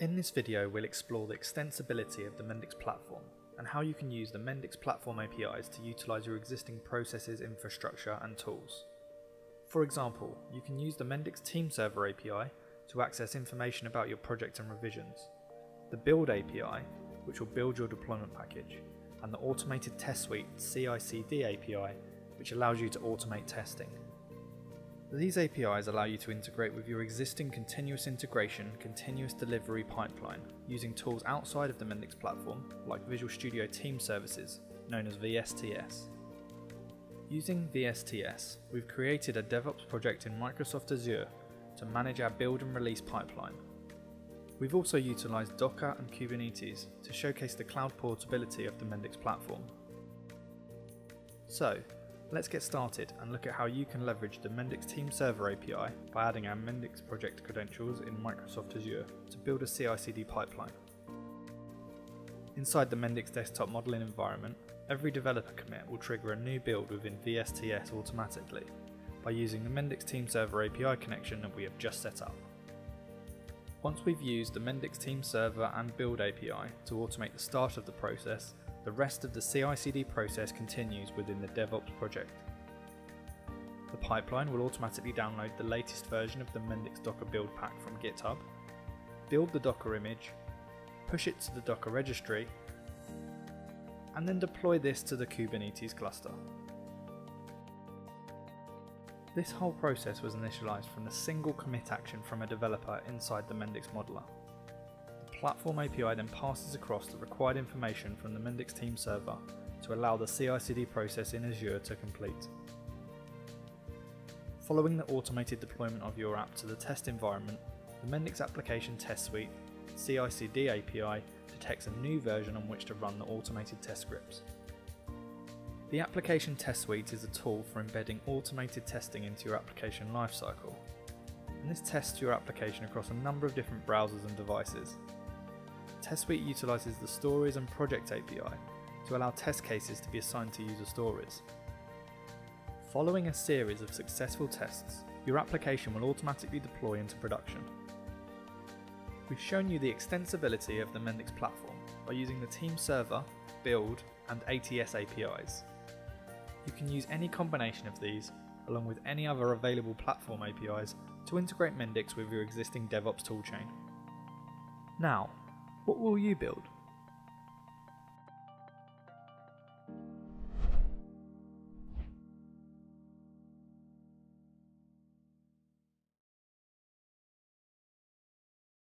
In this video, we'll explore the extensibility of the Mendix platform and how you can use the Mendix platform APIs to utilize your existing processes, infrastructure, and tools. For example, you can use the Mendix Team Server API to access information about your project and revisions, the Build API, which will build your deployment package, and the Automated Test Suite CI/CD API, which allows you to automate testing. These APIs allow you to integrate with your existing continuous integration, continuous delivery pipeline using tools outside of the Mendix platform like Visual Studio Team Services, known as VSTS. Using VSTS, we've created a DevOps project in Microsoft Azure to manage our build and release pipeline. We've also utilized Docker and Kubernetes to showcase the cloud portability of the Mendix platform. So, let's get started and look at how you can leverage the Mendix Team Server API by adding our Mendix project credentials in Microsoft Azure to build a CI/CD pipeline. Inside the Mendix desktop modeling environment, every developer commit will trigger a new build within VSTS automatically by using the Mendix Team Server API connection that we have just set up. Once we've used the Mendix Team Server and Build API to automate the start of the process, the rest of the CI/CD process continues within the DevOps project. The pipeline will automatically download the latest version of the Mendix Docker build pack from GitHub, build the Docker image, push it to the Docker registry, and then deploy this to the Kubernetes cluster. This whole process was initialized from a single commit action from a developer inside the Mendix modeler. Platform API then passes across the required information from the Mendix Team Server to allow the CI/CD process in Azure to complete. Following the automated deployment of your app to the test environment, the Mendix Application Test Suite CI/CD API detects a new version on which to run the automated test scripts. The Application Test Suite is a tool for embedding automated testing into your application lifecycle, and this tests your application across a number of different browsers and devices. Test Suite utilises the Stories and Project API to allow test cases to be assigned to user stories. Following a series of successful tests, your application will automatically deploy into production. We've shown you the extensibility of the Mendix platform by using the Team Server, Build, and ATS APIs. You can use any combination of these, along with any other available platform APIs, to integrate Mendix with your existing DevOps toolchain. Now, what will you build?